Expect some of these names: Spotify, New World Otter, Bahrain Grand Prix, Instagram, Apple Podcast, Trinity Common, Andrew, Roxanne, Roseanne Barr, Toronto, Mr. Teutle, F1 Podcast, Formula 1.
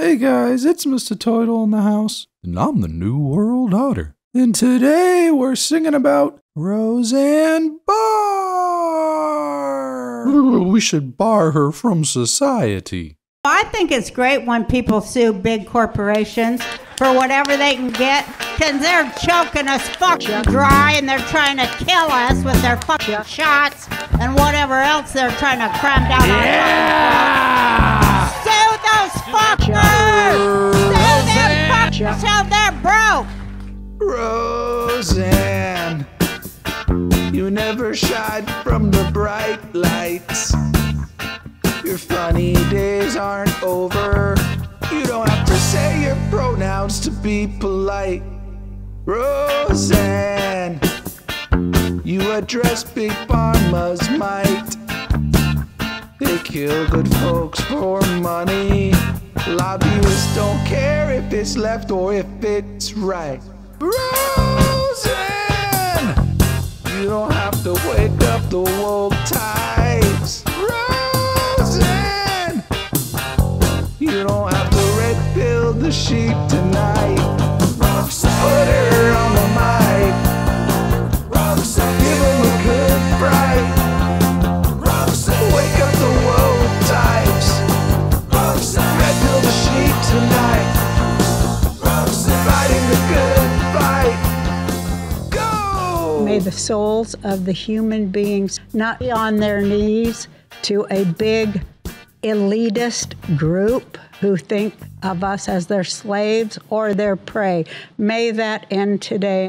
Hey guys, it's Mr. Teutle in the house, and I'm the New World Otter. And today we're singing about Roseanne Barr! We should bar her from society. I think it's great when people sue big corporations for whatever they can get, because they're choking us fucking dry and they're trying to kill us with their fucking shots and whatever else they're trying to cram down on us. Yeah! Sue those fuckers! Sue them fuckers till they're broke! Roseanne, you never shied from the bright lights. Your funny days aren't over. You don't have to say your pronouns to be polite. Roseanne, you address big pharma's might. They kill good folks for money. Lobbyists don't care if it's left or if it's right. Roseanne, you don't have to wake up the woke types. Roseanne, you don't have to red pill the sheep tonight. Roxanne, put her on the mic. Roxanne, give them a good fright. Roxanne, wake up the woke types. Roxanne, red pill the sheep tonight. Roxanne, fighting the good. May the souls of the human beings not be on their knees to a big elitist group who think of us as their slaves or their prey. May that end today.